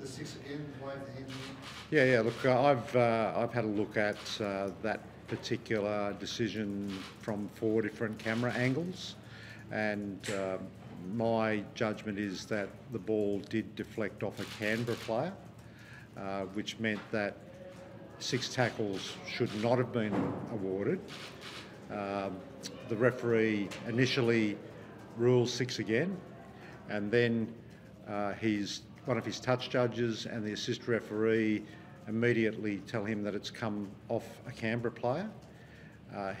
The six again, wave the hand. Yeah. Look, I've had a look at that particular decision from 4 different camera angles, and my judgment is that the ball did deflect off a Canberra player, which meant that 6 tackles should not have been awarded. The referee initially ruled 6 again, and then one of his touch judges and the assist referee immediately tell him that it's come off a Canberra player.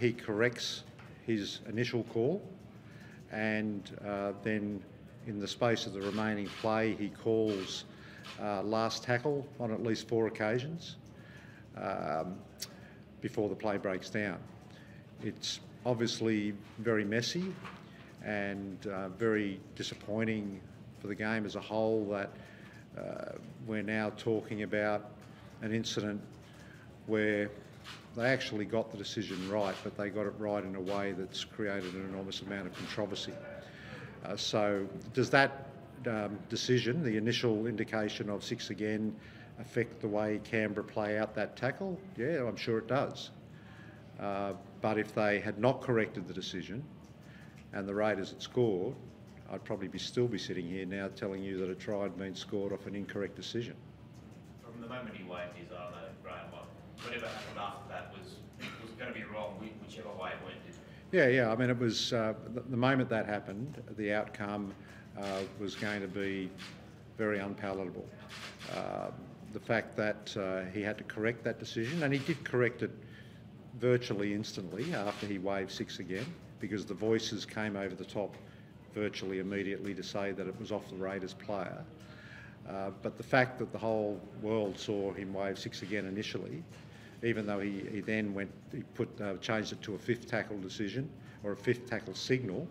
He corrects his initial call, and then in the space of the remaining play he calls last tackle on at least 4 occasions before the play breaks down. It's obviously very messy and very disappointing for the game as a whole that we're now talking about an incident where they actually got the decision right, but they got it right in a way that's created an enormous amount of controversy. So does that decision, the initial indication of 6 again, affect the way Canberra play out that tackle? Yeah, I'm sure it does. But if they had not corrected the decision and the Raiders had scored, I'd probably still be sitting here now telling you that a try had been scored off an incorrect decision. From the moment he waved his arm, Graham, whatever happened after that was going to be wrong, whichever way it went. Yeah. I mean, it was the moment that happened, the outcome was going to be very unpalatable. The fact that he had to correct that decision, and he did correct it virtually instantly after he waved 6 again, because the voices came over the top virtually immediately to say that it was off the Raiders player. But the fact that the whole world saw him wave 6 again initially, even though he then changed it to a 5th tackle decision, or a 5th tackle signal,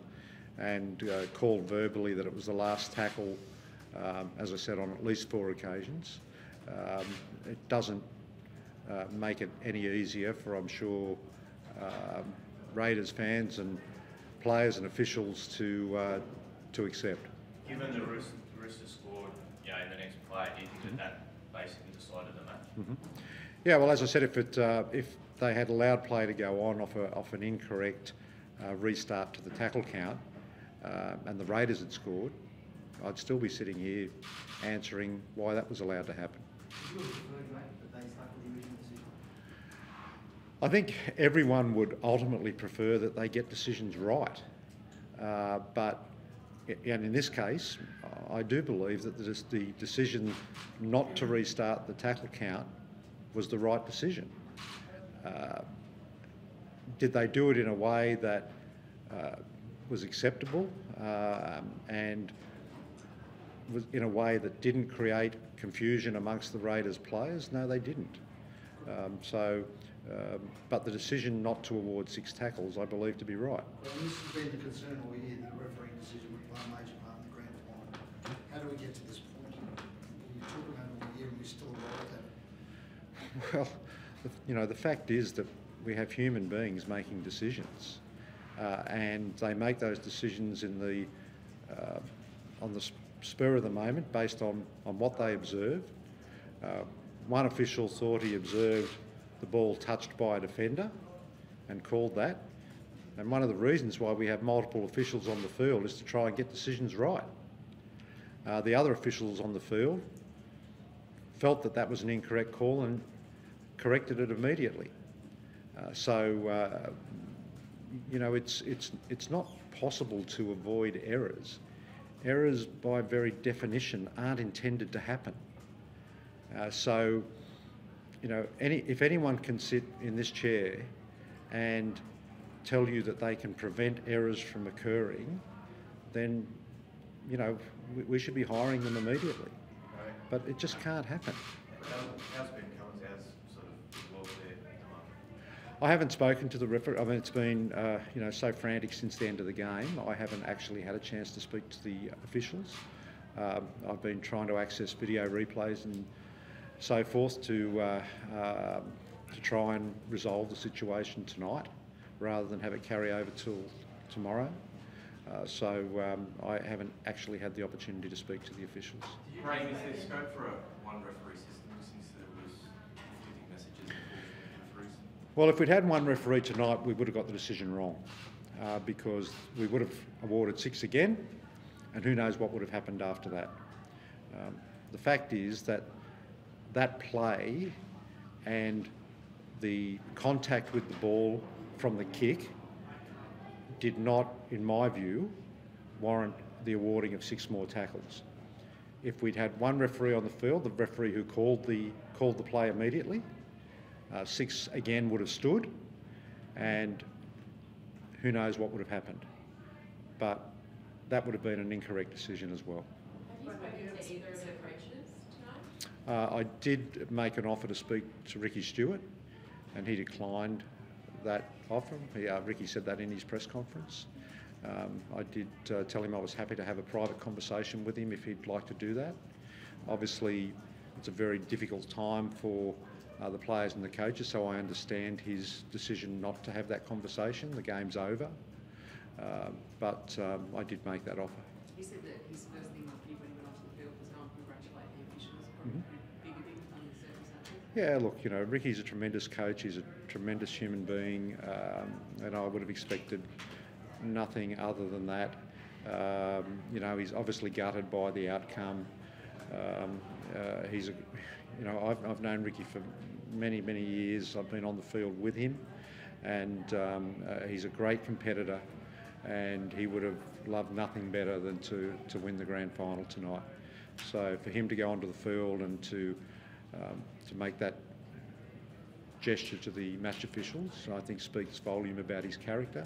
and called verbally that it was the last tackle, as I said, on at least 4 occasions. It doesn't make it any easier for, I'm sure, Raiders fans and players and officials to accept. Given the Roosters scored, in the next play, do you think that basically decided the match? Yeah, well, as I said, if they had allowed play to go on off an incorrect restart to the tackle count, and the Raiders had scored, I'd still be sitting here answering why that was allowed to happen. I think everyone would ultimately prefer that they get decisions right, and in this case, I do believe that the decision not to restart the tackle count was the right decision. Did they do it in a way that was acceptable and was in a way that didn't create confusion amongst the Raiders players? No, they didn't. But the decision not to award 6 tackles, I believe, to be right. Well, this has been the concern all year, that the refereeing decision would play a major part in the grand final. How do we get to this point? We're talking about all year and we still arrive at it. Well, the fact is that we have human beings making decisions, and they make those decisions in the on the spur of the moment, based on what they observe. One official thought he observed the ball touched by a defender and called that. And one of the reasons why we have multiple officials on the field is to try and get decisions right. The other officials on the field felt that that was an incorrect call and corrected it immediately. It's not possible to avoid errors. Errors, by very definition, aren't intended to happen. If anyone can sit in this chair and tell you that they can prevent errors from occurring, then, we should be hiring them immediately. Right. But it just can't happen. How's Ben Cummins? How's sort of the world there at the moment? I haven't spoken to the referee. I mean, it's been, so frantic since the end of the game. I haven't actually had a chance to speak to the officials. I've been trying to access video replays and so forth to try and resolve the situation tonight rather than have it carry over till tomorrow. So I haven't actually had the opportunity to speak to the officials. Do you think is there scope for a one referee system since there was conflicting messages from referees? Well, if we'd had one referee tonight, we would have got the decision wrong because we would have awarded 6 again, and who knows what would have happened after that. The fact is that play and the contact with the ball from the kick did not, in my view, warrant the awarding of 6 more tackles. If we'd had one referee on the field, the referee who called the play immediately, 6 again would have stood, and who knows what would have happened. But that would have been an incorrect decision as well. Have you spoken to either of the coaches tonight? I did make an offer to speak to Ricky Stuart, and he declined that offer. Ricky said that in his press conference. I did tell him I was happy to have a private conversation with him if he'd like to do that. Obviously, it's a very difficult time for the players and the coaches, so I understand his decision not to have that conversation. The game's over. But I did make that offer. He said that his first thing after he went off the field was to congratulate the officials. Yeah, look, you know, Ricky's a tremendous coach, he's a tremendous human being, and I would have expected nothing other than that. You know, he's obviously gutted by the outcome. You know, I've known Ricky for many, many years. I've been on the field with him, and he's a great competitor, and he would have loved nothing better than to win the grand final tonight. So for him to go onto the field and to make that gesture to the match officials, I think speaks volume about his character.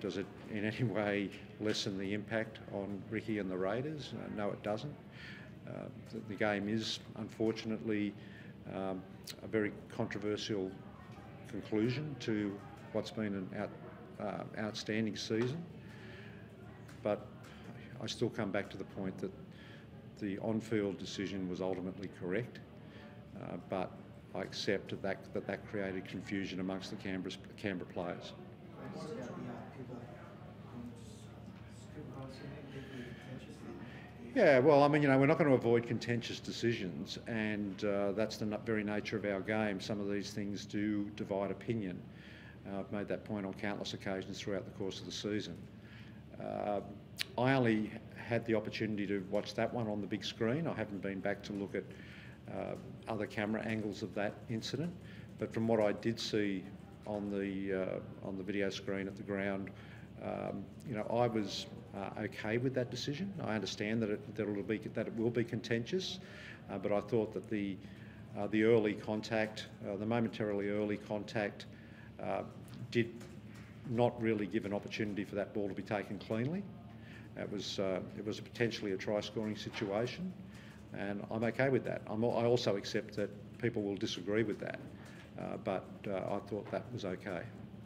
Does it in any way lessen the impact on Ricky and the Raiders? No, it doesn't. The game is, unfortunately, a very controversial conclusion to what's been an outstanding season. But I still come back to the point that the on-field decision was ultimately correct, but I accept that created confusion amongst the Canberra players. Yeah, well, I mean, you know, we're not going to avoid contentious decisions, and that's the very nature of our game. Some of these things do divide opinion. I've made that point on countless occasions throughout the course of the season. I only had the opportunity to watch that one on the big screen. I haven't been back to look at other camera angles of that incident, but from what I did see on the video screen at the ground, you know, I was okay with that decision. I understand that it will be contentious, but I thought that the early contact, the momentarily early contact, did not really give an opportunity for that ball to be taken cleanly. It was potentially a try-scoring situation, and I'm okay with that. I also accept that people will disagree with that, but I thought that was okay.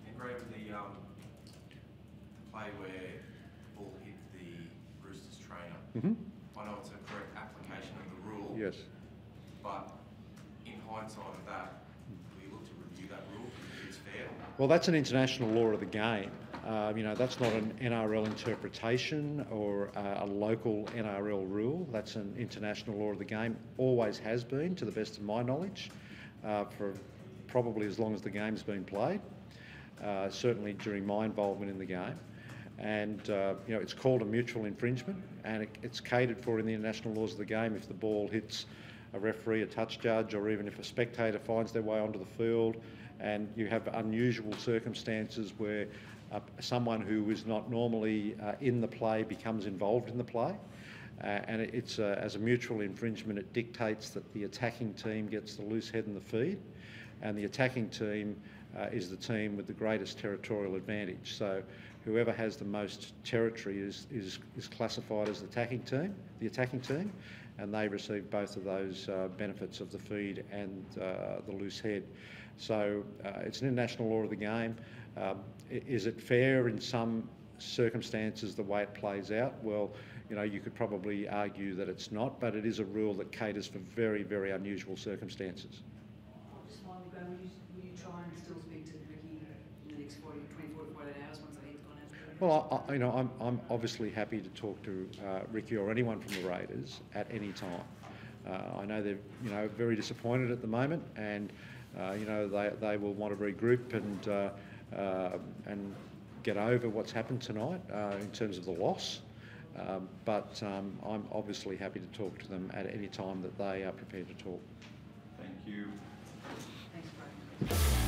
And Greg, the play where the ball hit the Roosters trainer, I know it's a correct application of the rule, yes, but in hindsight of that, we look to review that rule if it's fair. Well, that's an international law of the game. You know, that's not an NRL interpretation or a local NRL rule. That's an international law of the game. Always has been, to the best of my knowledge, for probably as long as the game's been played. Certainly during my involvement in the game, and you know, it's called a mutual infringement, and it's catered for in the international laws of the game. If the ball hits a referee, a touch judge, or even if a spectator finds their way onto the field, and you have unusual circumstances where someone who is not normally in the play becomes involved in the play, and it's as a mutual infringement, it dictates that the attacking team gets the loose head in the feed, and the attacking team is the team with the greatest territorial advantage. So whoever has the most territory is classified as the attacking team, and they receive both of those benefits of the feed and the loose head. So it's an international law of the game. Is it fair in some circumstances the way it plays out? Well, you know, you could probably argue that it's not, but it is a rule that caters for very, very unusual circumstances. Just a while ago, will you try and still speak to Ricky in the next 24 to 48 hours once the heat's gone out? Well, I'm obviously happy to talk to Ricky or anyone from the Raiders at any time. I know they're very disappointed at the moment, and they will want to regroup and get over what's happened tonight in terms of the loss. But I'm obviously happy to talk to them at any time that they are prepared to talk. Thank you. Thanks, Greg.